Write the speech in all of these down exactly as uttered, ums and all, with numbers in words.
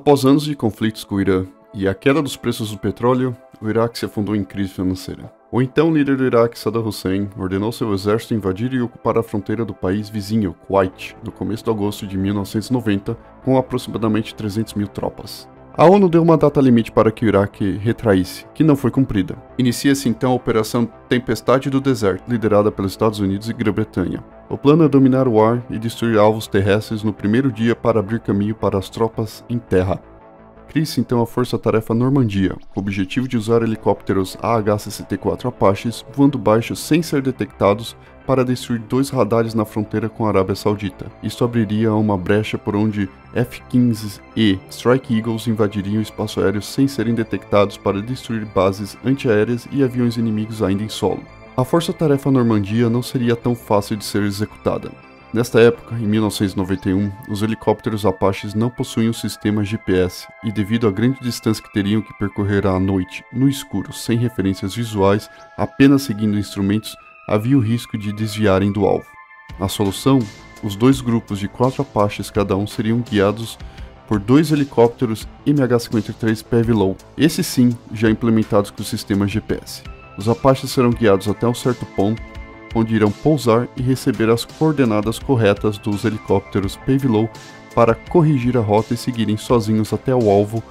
Após anos de conflitos com o Irã e a queda dos preços do petróleo, o Iraque se afundou em crise financeira. O então líder do Iraque, Saddam Hussein, ordenou seu exército invadir e ocupar a fronteira do país vizinho, Kuwait, no começo de agosto de mil novecentos e noventa, com aproximadamente trezentas mil tropas. A ONU deu uma data limite para que o Iraque retraísse, que não foi cumprida. Inicia-se então a Operação Tempestade do Deserto, liderada pelos Estados Unidos e Grã-Bretanha. O plano é dominar o ar e destruir alvos terrestres no primeiro dia para abrir caminho para as tropas em terra. Cria-se então a Força-Tarefa Normandia, com o objetivo de usar helicópteros A H sessenta e quatro Apaches voando baixo sem ser detectados para destruir dois radares na fronteira com a Arábia Saudita. Isso abriria uma brecha por onde F quinze E Strike Eagles invadiriam o espaço aéreo sem serem detectados para destruir bases antiaéreas e aviões inimigos ainda em solo. A Força-Tarefa Normandia não seria tão fácil de ser executada. Nesta época, em mil novecentos e noventa e um, os helicópteros Apaches não possuíam sistema G P S e, devido à grande distância que teriam que percorrer à noite, no escuro, sem referências visuais, apenas seguindo instrumentos, havia o risco de desviarem do alvo. A solução? Os dois grupos de quatro Apaches cada um seriam guiados por dois helicópteros M H cinquenta e três Pave Low, esses sim já implementados com o sistema G P S. Os Apaches serão guiados até um certo ponto, onde irão pousar e receber as coordenadas corretas dos helicópteros Pave Low para corrigir a rota e seguirem sozinhos até o alvo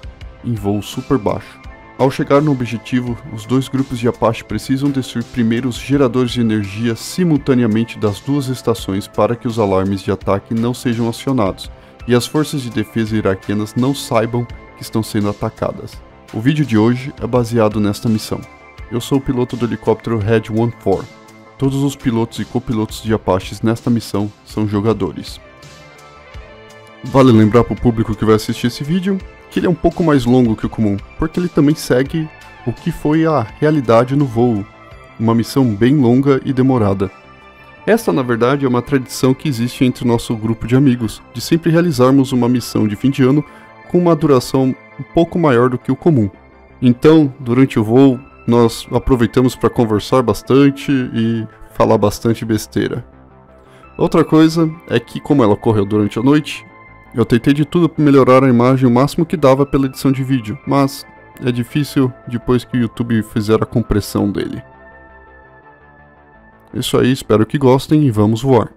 em voo super baixo. Ao chegar no objetivo, os dois grupos de Apache precisam destruir primeiro os geradores de energia simultaneamente das duas estações para que os alarmes de ataque não sejam acionados e as forças de defesa iraquianas não saibam que estão sendo atacadas. O vídeo de hoje é baseado nesta missão. Eu sou o piloto do helicóptero Red quatorze. Todos os pilotos e copilotos de Apaches nesta missão são jogadores. Vale lembrar para o público que vai assistir esse vídeo que ele é um pouco mais longo que o comum, porque ele também segue o que foi a realidade no voo, uma missão bem longa e demorada. Esta, na verdade, é uma tradição que existe entre o nosso grupo de amigos, de sempre realizarmos uma missão de fim de ano com uma duração um pouco maior do que o comum. Então, durante o voo, nós aproveitamos para conversar bastante e falar bastante besteira. Outra coisa é que, como ela ocorreu durante a noite, eu tentei de tudo para melhorar a imagem o máximo que dava pela edição de vídeo, mas é difícil depois que o YouTube fizer a compressão dele. Isso aí, espero que gostem e vamos voar.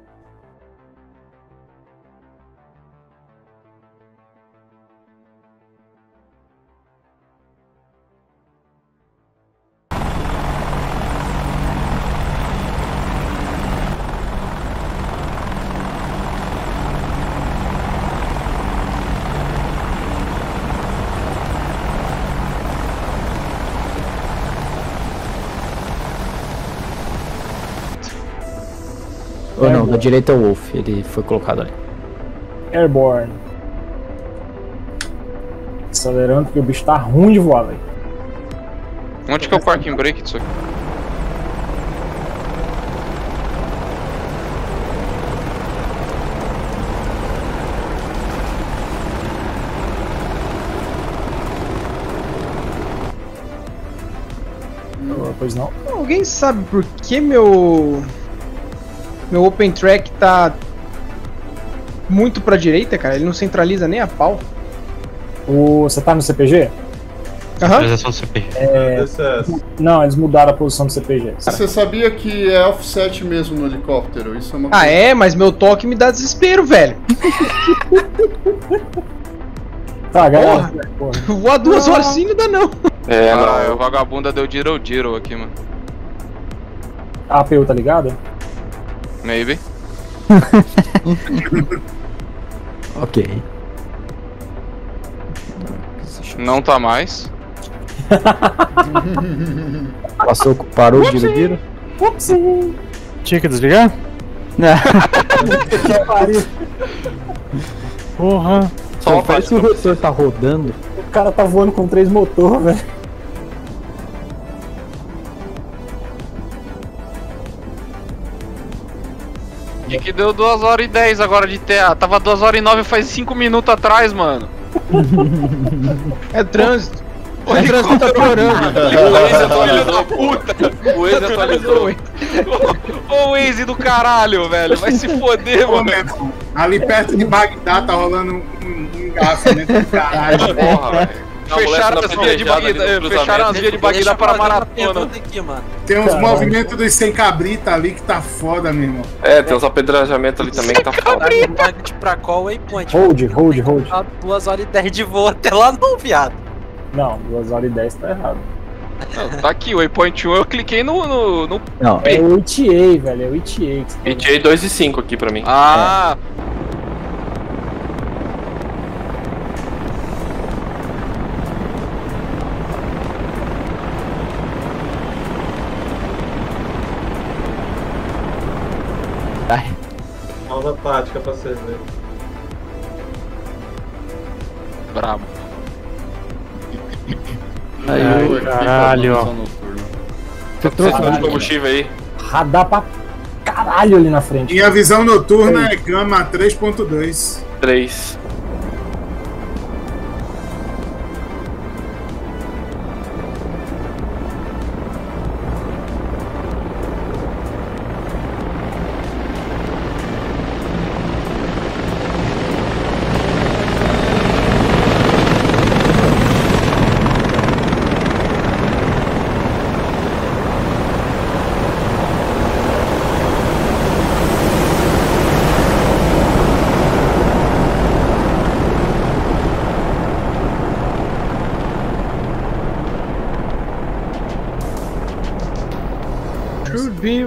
Ou não, da direita é o Wolf, ele foi colocado ali. Airborne. Acelerando porque o bicho tá ruim de voar, velho. Onde que é o parking brake disso aqui? Não, pois não. Alguém sabe por que meu... Meu open track tá muito pra direita, cara. Ele não centraliza nem a pau. O... Você tá no C P G? Aham. Uhum. É... Não, eles mudaram a posição do C P G. Cara. Você sabia que é offset mesmo no helicóptero? Isso é uma coisa... Ah, é? Mas meu toque me dá desespero, velho. Tá, galera. Voar duas horas assim não dá, não. É, ah, não. O vagabunda deu giro-giro aqui, mano. A APU tá ligada? Maybe. Ok. Não tá mais. Passou, parou o giro-giro. Tinha que desligar? Não. Que pariu. Porra. Só Pô, parece que o motor tá rodando. O cara tá voando com três motores, velho. Que deu duas horas e dez agora de terra. Tava duas horas e nove faz cinco minutos atrás, mano. É trânsito. O é trânsito tá piorando. O Waze atualizou da puta. O Waze atualizou. Ô Waze do caralho, velho. Vai se foder, mano. Ali perto de Bagdá tá rolando um, um engarrafamento do caralho. Porra, fecharam as vias de Bagdá, fecharam as vias de Bagdá para maratona. Tem uns movimentos dos sem cabrita ali que tá foda, meu irmão. É, tem uns apedrejamentos ali também que tá foda. Pra qual waypoint? Hold, hold, hold. duas horas e dez de voo até lá não, viado. Não, duas horas e dez tá errado. Não, tá aqui, o waypoint um eu cliquei no... no, no não, P. É o E T A, velho, é o E T A. E T A dois e cinco aqui pra mim. Ah! É. Nova tática pra vocês verem. Brabo. Aí, caralho, ó. Você trouxe de combustível aí? Radar pra caralho ali na frente. Minha visão noturna é gama três ponto dois. três.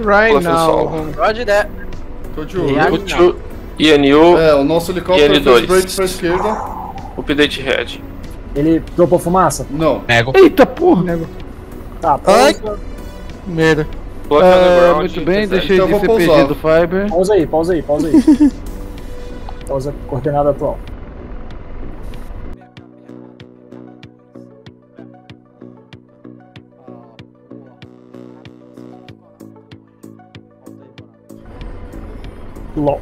Right now. Roger that. Tô de olho. I N U. É, o nosso helicóptero fez break pra esquerda. Update head. Ele dropou fumaça? Não. Nego. Eita porra, nego. Tá, pausa. Merda. É, muito bem, deixei de C P G do Fiber. Pausa aí, pausa aí, pausa aí. Pausa coordenada atual. L O L.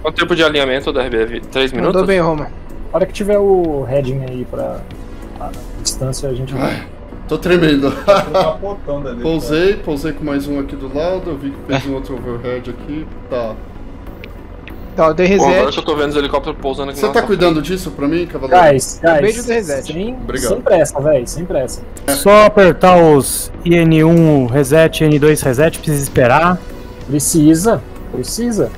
Quanto tempo de alinhamento da R B F? três minutos? Tudo bem, Roma. A hora que tiver o heading aí pra a distância, a gente vai. Tô tremendo. Pousei, pousei com mais um aqui do lado. Eu vi que fez um outro overhead aqui. Tá. Tá, eu dei reset. Bom, agora que eu tô vendo os helicópteros pousando aqui. Você tá cuidando disso pra mim, cavaleiro? Guys, guys. Beijo do reset. Sem, Obrigado. Sem pressa, velho. Sem pressa. É. Só apertar os I N um reset, I N dois reset. Precisa esperar. Precisa. Precisa.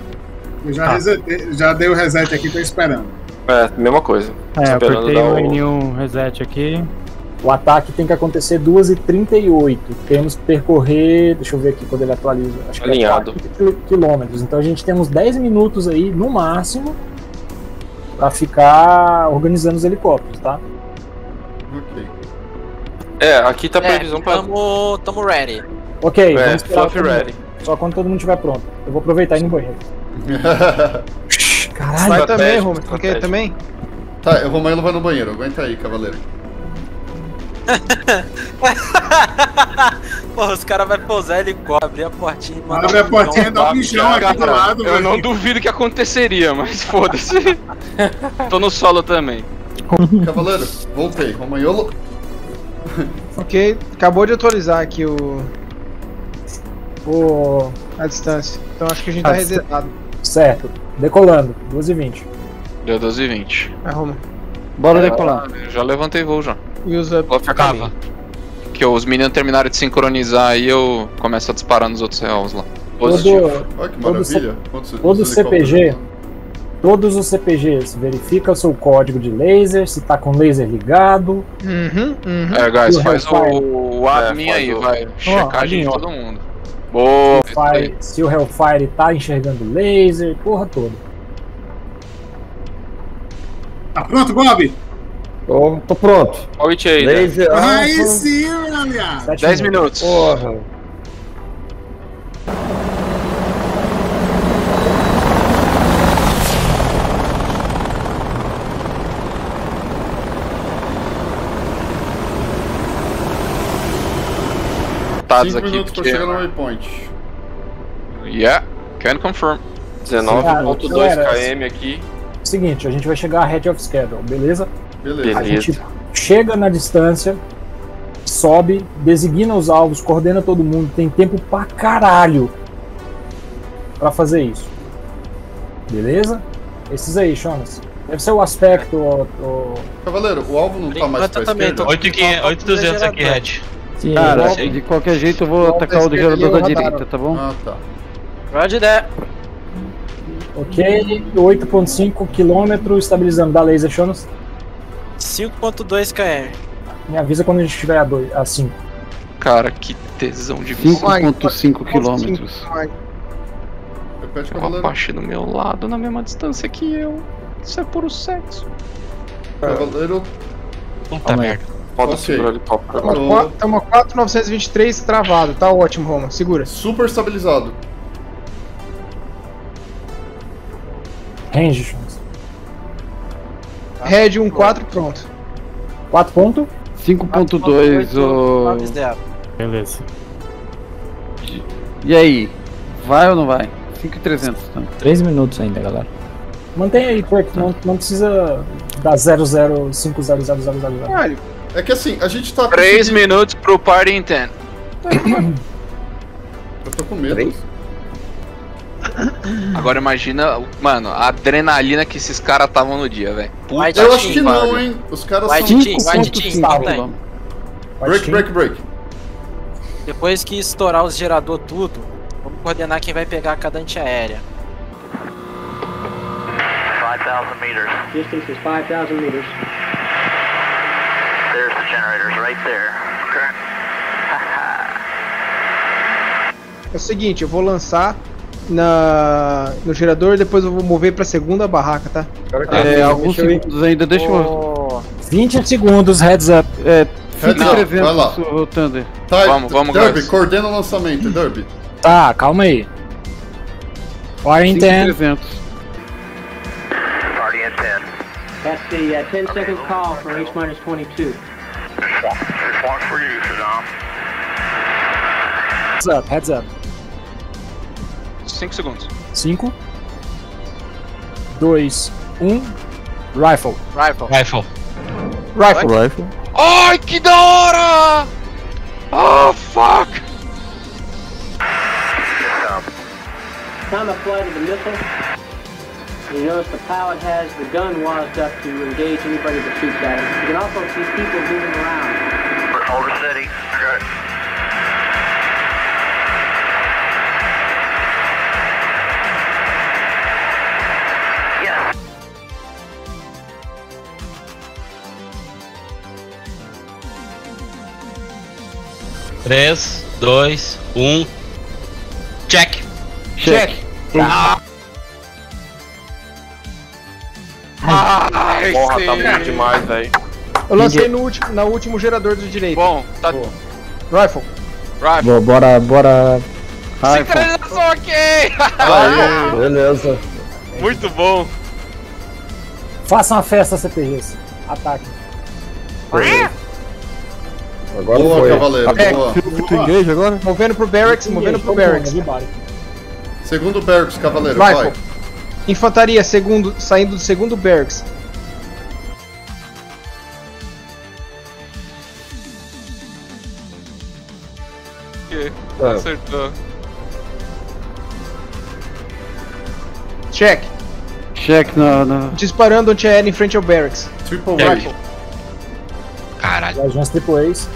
Eu já, ah. resetei, já dei o reset aqui, tô esperando. É, mesma coisa. É, esperando apertei o N um reset aqui. O ataque tem que acontecer duas e trinta e oito. Temos que percorrer, deixa eu ver aqui quando ele atualiza. Acho que alinhado. É quilômetros. Então a gente tem uns dez minutos aí, no máximo, pra ficar organizando os helicópteros, tá? Ok. É, aqui tá a previsão é, pra... Tamo, tamo ready. Ok, é, vamos esperar ready. Só quando todo mundo estiver pronto. Eu vou aproveitar e ir no banheiro. Caralho, vai também, Romulo. Porque também? Tá, eu vou mais levar no banheiro. Aguenta aí, cavaleiro. Porra, os caras vão pousar helicóptero, abrir a portinha e mandar. Abre a portinha e dá um bichão aqui do lado. Eu não duvido que aconteceria, mas foda-se. Tô no solo também. Cavaleiro, voltei. Romagnolo. Ok, acabou de atualizar aqui o. o. a distância. Então acho que a gente tá resetado. Certo, decolando, doze e vinte. Deu doze e vinte. Arruma. Bora é, decolar. Já levantei voo já. E os up acaba. Que os minions terminaram de sincronizar e eu começo a disparar nos outros réus lá. Positivo. Todo, Olha que maravilha. Todo C P G, todos os C P Gs, verifica o seu código de laser, se tá com laser ligado. Uhum, uhum. É, guys, faz o, o admin é, aí, o... vai. Checagem de todo mundo. Boa, Hellfire, se o Hellfire tá enxergando laser, porra toda. Tá pronto, Bob? Tô, tô pronto. Olha o it aí, laser. Ah, aí sim, aliás. dez minutos. Porra. cinco minutos pra chegar no waypoint. Yeah, can confirm. dezenove ponto dois quilômetros aqui. Seguinte, a gente vai chegar ahead of schedule, beleza? Beleza. A gente chega na distância, sobe, designa os alvos, coordena todo mundo. Tem tempo pra caralho pra fazer isso. Beleza? Esses aí, Jonas. Deve ser o aspecto, o... o... Cavaleiro, o alvo não tá mais pra esquerda? oito duzentos aqui, Red. Sim, cara, de qualquer jeito eu vou atacar o gerador da direita, tá bom? Ah, tá. Roger that. Ok, oito ponto cinco quilômetros, estabilizando, dá laser, Shonos. cinco ponto dois quilômetros. Me avisa quando a gente estiver a, dois, a cinco. Cara, que tesão de cinco ponto cinco quilômetros. Tem uma Apache do meu lado, na mesma distância que eu. Isso é puro sexo. Cavaleiro. Puta ah, merda. Pode segurar ele, pau. É uma quatro mil novecentos e vinte e três travada, tá ótimo, Roma. Segura. Super estabilizado. Range, Shonos. Red um quatro, pronto. quatro ponto? cinco ponto dois, ô. Beleza. E aí? Vai ou não vai? cinco mil e trezentos, tá? três minutos ainda, galera. Mantém aí, Quirk, não, não precisa dar zero zero cinco zero zero zero zero. Caralho, é que assim, a gente tá. três minutos pro party intent. Eu tô com medo. três? Agora imagina, mano, a adrenalina que esses caras estavam no dia, velho. Eu acho que não, hein? Os caras são... Break, break, break. Depois que estourar os gerador tudo, vamos coordenar quem vai pegar cada antiaérea. cinco mil metros. Distance is cinco mil metros. There's the generators right there. É o seguinte, eu vou lançar na no gerador, depois eu vou mover pra segunda barraca, tá? Ah, é, alguns segundos ainda, deixa eu... vinte segundos, heads up. É, fica vai lá. O Thunder. Tá, vamos, vamos, Derby, guys. Coordena o lançamento, Derby. Tá, calma aí. Party in dez. Party in dez. That's the uh, ten second call for H minus twenty-two. Response for you, Saddam. Heads up, heads up. cinco segundos. cinco, dois, um. Rifle. Rifle. Rifle. Rifle. Rifle. Ai, que da hora! Oh, fuck! Time to fly to the missile. You notice the pilot has the gun washed up to engage anybody that shoots at him. You can also see people moving around. We're over city. Okay. três, dois, um. Check! Check! Ah! Ai, porra, sim. Tá bom demais, velho. Eu lancei no último, na último gerador do direito. Bom, tá. Boa. Rifle! Rifle! Boa, bora, bora. Sincronização, ok! Aê, beleza! Muito bom! Faça uma festa, C P Gs. Ataque! Ah? Agora boa, foi. Cavaleiro, é, boa. Engage agora? Movendo pro Barracks, movendo pro Barracks. Segundo Barracks, Cavaleiro, Rifle. Vai. Infantaria, segundo, saindo do segundo Barracks. Ok, ah. Acertou. Check. Check, não, não. Disparando antiaéreo em frente ao Barracks. Triple Rifle. Caralho. Agência Triple A's.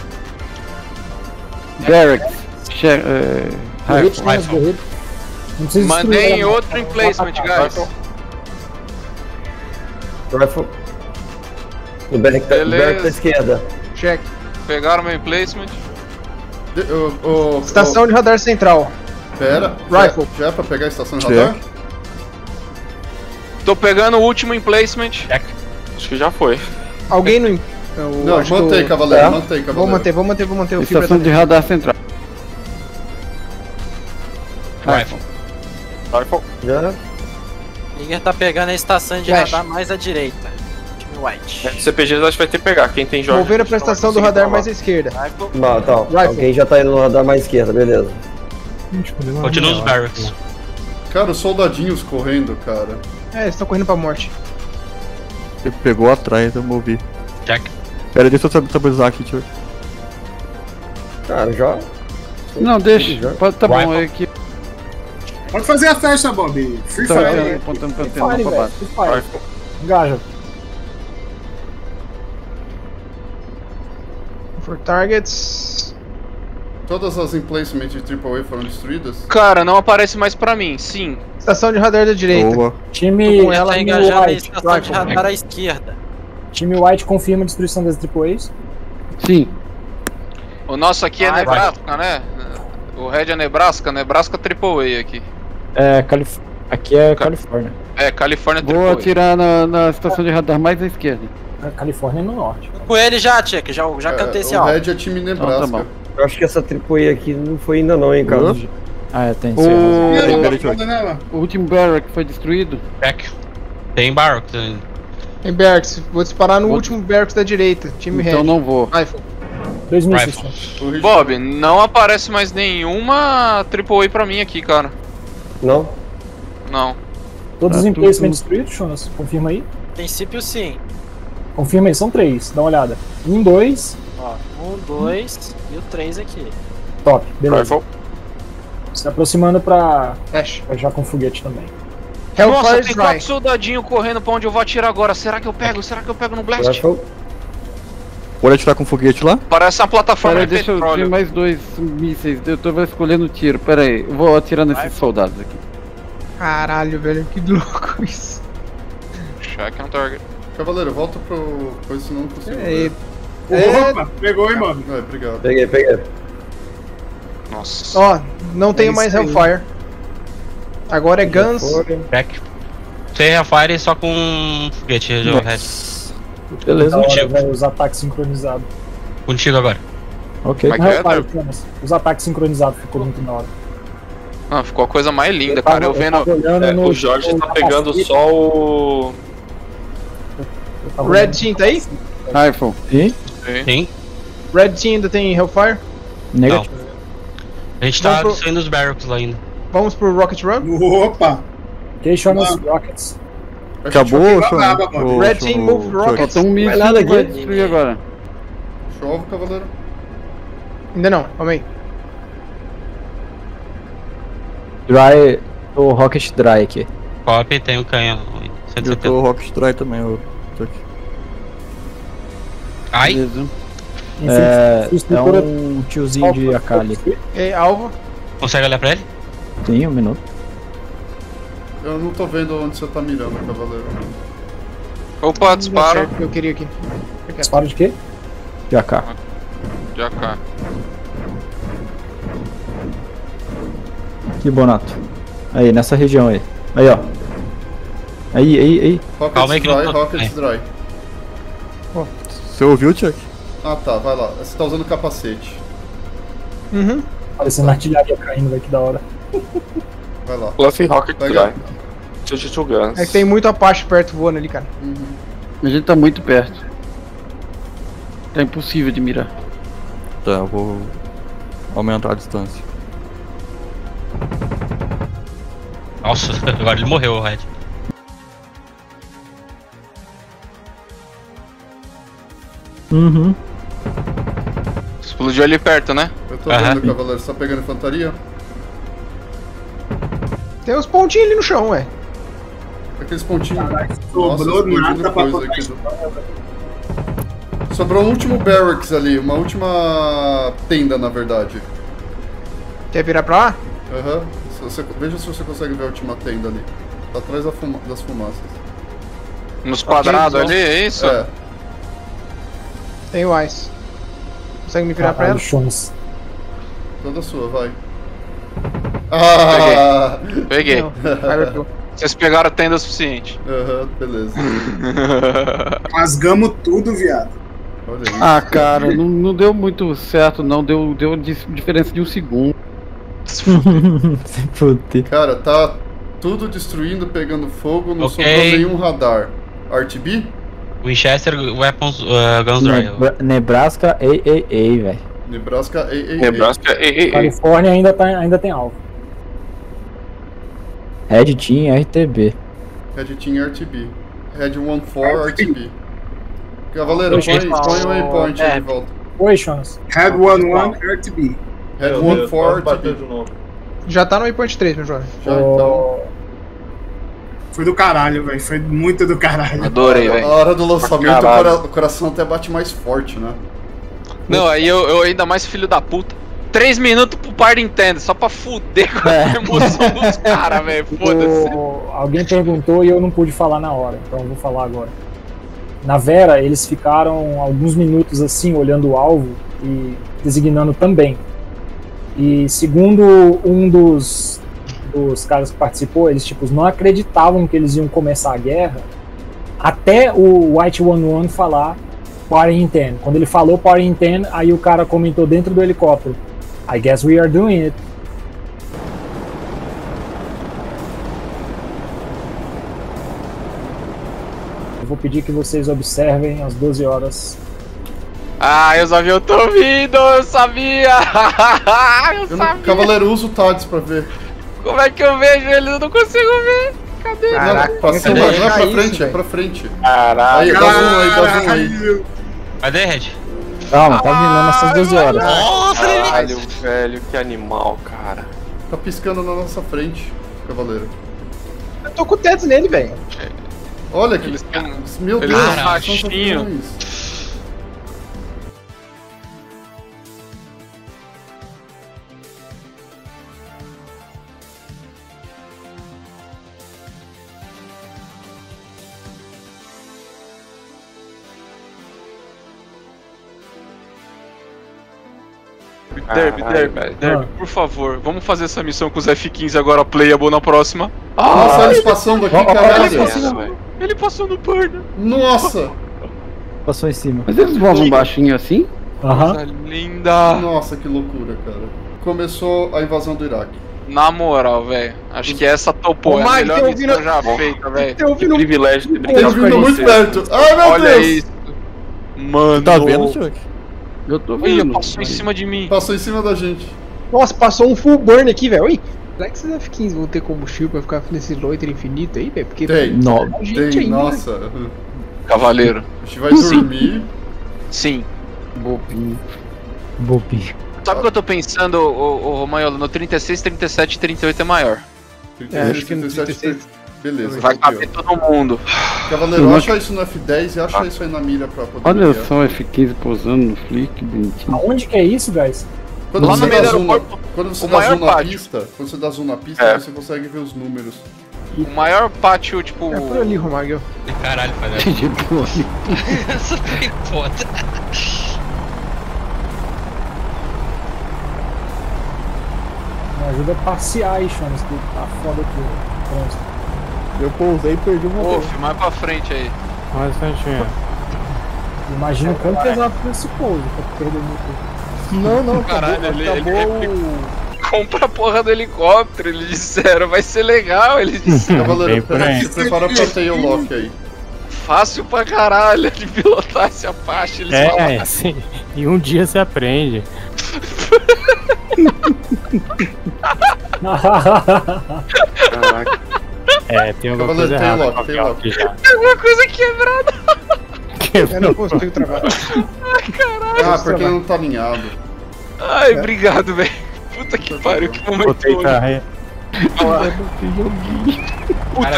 Derek, check, uh, rifle, rifle. Rifle. Não mandei outro emplacement, guys. Rifle. O Derek tá pra esquerda. Check. Pegaram meu emplacement. De, o, o, estação o... de radar central. Pera. Rifle. Já, já é pra pegar a estação de radar? Check. Tô pegando o último emplacement. Check. Acho que já foi. Alguém no... Eu não, mantém, cavaleiro, tá? mantém, cavaleiro. Vou manter, vou manter, vou manter o fibra. Estação de radar central. Rifle. Rifle. Já. Ninguém tá pegando a estação de Flash. Radar mais à direita. Team White. É, C P G acho que vai ter que pegar, quem tem jogo. Moveram pra estação do radar mais à esquerda. Rifle. Não, tá. Rifle. Alguém já tá indo no radar mais à esquerda, beleza. Continua os barracks. Cara, os soldadinhos correndo, cara. É, eles estão correndo pra morte. Ele pegou atrás, eu movi. Check. Pera, deixa eu estabilizar aqui, tio. Cara, já. Não, deixa. Pode, tá bom, é aqui. Pode fazer a festa, Bob. Free Fire. Apontando pra tela pra baixo. Engaja. For targets. Todas as emplacements de Triple A foram destruídas? Cara, não aparece mais pra mim, sim. Estação de radar da direita. Boa. Time com ela time engajada White, estação claro, de radar à esquerda. Time White confirma a destruição das Triple A's? Sim. O nosso aqui é ah, Nebraska, vai. né? O Red é Nebraska, Nebraska Triple A aqui. É, Calif aqui é Cal Califórnia. É, Califórnia Triple A. Vou atirar na, na estação de radar mais à esquerda. A Califórnia é no norte. Com ele já, Tchek, já, já é, cantei esse áudio. O Red é time Nebraska. Então, tá eu acho que essa Triple A aqui não foi ainda não, hein, Carlos? Uhum. Ah, é, tem o... o último barrack foi destruído? Back. Tem barracks ainda. Tem barracks, vou disparar no vou... último barracks da direita, time então Red. Então não vou. Rifle. dois mil e seiscentos. Bob, não aparece mais nenhuma Triple A pra mim aqui, cara. Não? Não. Todos pra os emplacements destruídos, Jonas? Confirma aí. Princípio sim. Confirma aí, são três, dá uma olhada. Um, dois. Ó, um, dois hum. e o três aqui. Top, beleza. Rifle. Se aproximando pra... Dash. Já com foguete também. Nossa, Hellfire tem quatro soldadinhos correndo pra onde eu vou atirar agora. Será que eu pego? Será que eu pego no blast? Rifle. Bora atirar com foguete lá? Parece uma plataforma Pera, de deixa petróleo. Deixa eu ter mais dois mísseis, eu tô escolhendo o tiro, pera aí, eu vou atirar nesses Vai. soldados aqui. Caralho, velho, que louco isso. Check on target. Cavaleiro, volta pro... coisa senão não consigo. É, é... Opa, pegou, hein, mano? É, obrigado. Peguei, peguei. Nossa. Ó, oh, não tenho é mais Hellfire. Agora é Guns. Back. Tem Hellfire só com foguete, yes. o resto. Beleza, contigo. Hora, os ataques sincronizados. Contigo agora. Ok, repara, os ataques sincronizados ficou muito na hora. Ah, ficou a coisa mais linda, eu cara. Tava, eu vendo. Eu é, no, o Jorge no, tá pegando capacete. Só o. Red Team tá aí? iPhone. Sim. Sim. Red Team ainda tem Hellfire? Negativo. Não. A gente tá pro... saindo os barracks lá ainda. Vamos pro Rocket Run? Opa! Deixa nos Rockets. Acabou, Acabou o Red Team move rockets. Faltou um míssil que vai destruir agora. Chove, cavaleiro. Ainda não, calma aí. Dry, o Rocket Dry aqui. Copy, tem um canhão. Eu tô o Rocket Dry também, eu tô aqui. Ai! Beleza. É, é um tiozinho alvo, de Akali. E alvo? Consegue olhar pra ele? Tem, um minuto. Eu não tô vendo onde você tá mirando, cavaleiro. Opa, disparo. Eu queria aqui. Disparo de quê? De A K. De A K. Que bonato. Aí, nessa região aí. Aí, ó. Aí, aí, aí. Rocket Dry, Rocket Dry. Oh. Você ouviu, Chuck? Ah, tá, vai lá. Você tá usando capacete. Uhum. Parecendo tá. artilharia caindo, velho, que da hora. Vai lá. Lance Rocket Dry. É que tem muito Apache perto voando ali, cara. Uhum. A gente tá muito perto. Tá impossível de mirar. Tá, eu vou aumentar a distância. Nossa, agora ele morreu, o Red. Uhum. Explodiu ali perto, né? Eu tô Aham. vendo, cavaleiro. Você tá pegando infantaria? Tem uns pontinhos ali no chão, ué. Aqueles pontinhos. Caraca, sobrou nada pra botar aqui. Sobrou o último barracks ali, uma última tenda, na verdade. Quer virar pra lá? Aham. Uhum. Veja se você consegue ver a última tenda ali. Tá atrás da fuma das fumaças. Nos quadrados ali, é isso? É. Tem o Ice. Consegue me virar ah, pra ela? Chance. Toda sua, vai. Ah, peguei. peguei. Vocês pegaram a tenda o suficiente. Aham, uhum, beleza. Rasgamos tudo, viado. Olha isso. Ah, cara, não, não deu muito certo, não. Deu, deu diferença de um segundo. Se fuder. Cara, tá tudo destruindo, pegando fogo, não okay. sobrou nenhum radar. R T B? Winchester Weapons uh, Guns Royal. Nebraska A A A, velho. Nebraska A A A. Nebraska A A A. Califórnia ainda, tá, ainda tem alvo. Red Team R T B. Red Team R T B. Red catorze R T B. Cavaleiro, põe o waypoint aí de volta. Oi, Chance. Red onze R T B. Red catorze R T B. Já tá no waypoint três, meu jovem. Já então. Foi do caralho, velho. Foi muito do caralho. Adorei, velho. Na hora do lançamento, o coração até bate mais forte, né? Não, aí eu, eu ainda mais filho da puta. Três minutos pro par Nintendo, só pra fuder com é. a emoção dos caras, velho. Foda-se. Alguém perguntou e eu não pude falar na hora, então eu vou falar agora. Na Vera, eles ficaram alguns minutos assim, olhando o alvo e designando também. E segundo um dos, dos caras que participou, eles tipo, não acreditavam que eles iam começar a guerra até o White um um falar Power in ten. Quando ele falou Power in ten, aí o cara comentou dentro do helicóptero: I guess we are doing it. Eu vou pedir que vocês observem às doze horas. Ah, eu sabia, eu tô ouvindo, eu sabia! eu eu sabia. Cavaleiro usa o T A D S pra ver. Como é que eu vejo eles? Eu não consigo ver. Cadê? Caraca, não, passei, não é pra frente, isso, é pra frente. Caraca. Aí, dá zoom aí, dá zoom aí. Cadê, Red? Calma, tá virando essas doze horas. Nossa, caralho, velho, que animal, cara. Tá piscando na nossa frente, cavaleiro. Eu tô com o T A D S nele, velho. Olha que eles... Meu Deus, machinho. Derby, ah, Derby, ai, Derby, ah. por favor, vamos fazer essa missão com os F quinze agora, playable na próxima. Ah, nossa, eles passando aqui, caralho. Ele passou, no... ele passou no burn. Nossa! Passou em cima. Mas eles voam baixinho assim? Aham. Nossa, linda! Nossa, que loucura, cara. Começou a invasão do Iraque. Na moral, velho, acho que essa topou, oh, é a melhor ouvindo... missão já feita, velho. Que privilégio de brincar com muito vocês. Perto. Ai, meu Olha Deus! Olha isso. Mano... Tá vendo, Chuck? Eu tô vendo. Oi, passou em cima de mim. Passou em cima da gente. Nossa, passou um full burn aqui, velho. Oi. Será que esses F quinze vão ter combustível pra ficar nesse loiter infinito aí, velho? Porque tem, não, gente tem, aí, nossa. Né? Cavaleiro. A gente vai Sim. dormir. Sim. Bobinho. Bobinho. Sabe o que eu tô pensando, ô, ô, Romagnolo? No trinta e seis, trinta e sete e trinta e oito é maior. trinta e seis, trinta e sete. Beleza. Vai caber todo mundo. Cavaleiro, acha isso no F dez e acha isso aí na mira pra poder. Olha só o F quinze pousando no flick, bonitinho. Aonde que é isso, guys? Quando você dá zoom na pista, quando você dá zoom na pista, quando você dá zoom na pista, você consegue ver os números. O maior pátio, tipo. É por ali, Romagnolo. Caralho, palhaço. Essa foi foda. Me ajuda a passear aí, Chamas, que tá foda aqui. Pronto. Eu pousei e perdi o motor. Oxe, mais pra frente aí. Mais cantinho. Imagina o quanto vai. pesado foi esse pouso pra perder o motor. Não, não, caralho, acabou, ele, acabou... Ele, ele, compra a porra do helicóptero, eles disseram, vai ser legal, eles disseram. Cavaleiro, se prepara pra ter o lock aí. Fácil pra caralho de pilotar esse Apache, eles é, falaram. É, sim. E um dia você aprende. Caraca. É, tem alguma coisa errada. Tem alguma coisa quebrada. Eu não consigo trabalhar. Ai, caralho. Ah, porque não tá alinhado. Ai, obrigado, velho. Puta que pariu, que momento. Puta,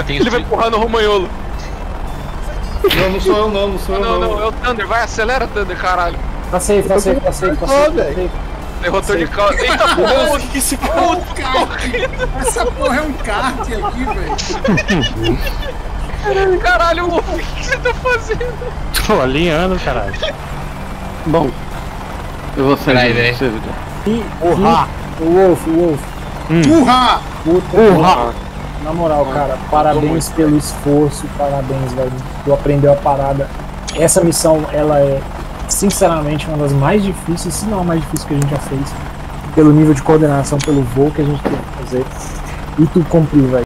ele vai empurrar no Romagnolo. Não, não sou eu não, não sou eu não. Não, não, é o Thunder. Vai, acelera, Thunder, caralho. Tá safe, tá safe, tá safe, tá safe. Derrotou de calma. Eita porra, que esse porra correndo. Essa porra é um kart aqui, velho. Caralho, caralho, o que você tá fazendo? Tô alinhando, caralho. Bom, eu vou sair aí, velho. Urra! O Wolf, o Wolf. Urra! Urra! Na moral, cara, parabéns pelo esforço, parabéns, velho. Tu aprendeu a parada. Essa missão, ela é... sinceramente, uma das mais difíceis, se não a mais difícil que a gente já fez, pelo nível de coordenação, pelo voo que a gente tem que fazer. E tu cumpriu, velho.